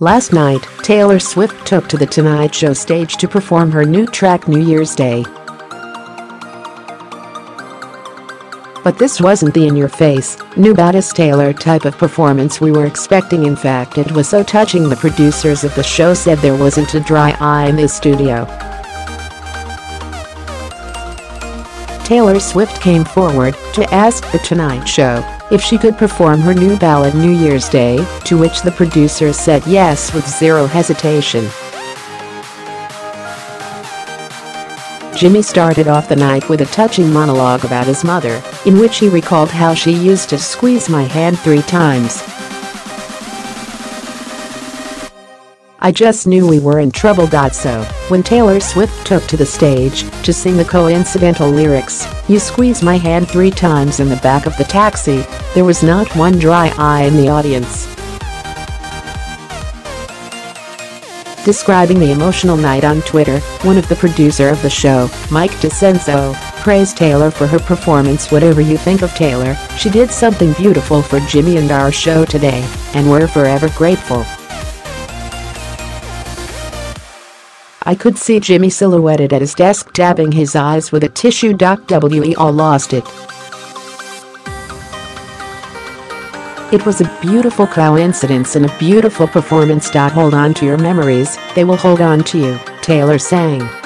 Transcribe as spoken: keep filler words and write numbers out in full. Last night, Taylor Swift took to The Tonight Show stage to perform her new track New Year's Day. But this wasn't the in-your-face, new goddess Taylor type of performance we were expecting. In fact, it was so touching the producers of the show said there wasn't a dry eye in the studio. Taylor Swift came forward to ask The Tonight Show if she could perform her new ballad New Year's Day, to which the producers said yes with zero hesitation. Jimmy started off the night with a touching monologue about his mother, in which he recalled how she used to squeeze my hand three times. I just knew we were in trouble. So, when Taylor Swift took to the stage to sing the coincidental lyrics, "You squeeze my hand three times in the back of the taxi," there was not one dry eye in the audience. Describing the emotional night on Twitter, one of the producers of the show, Mike DiCenzo, praised Taylor for her performance. "Whatever you think of Taylor, she did something beautiful for Jimmy and our show today, and we're forever grateful." I could see Jimmy silhouetted at his desk dabbing his eyes with a tissue. We all lost it. It was a beautiful coincidence and a beautiful performance. Hold on to your memories, they will hold on to you," Taylor sang.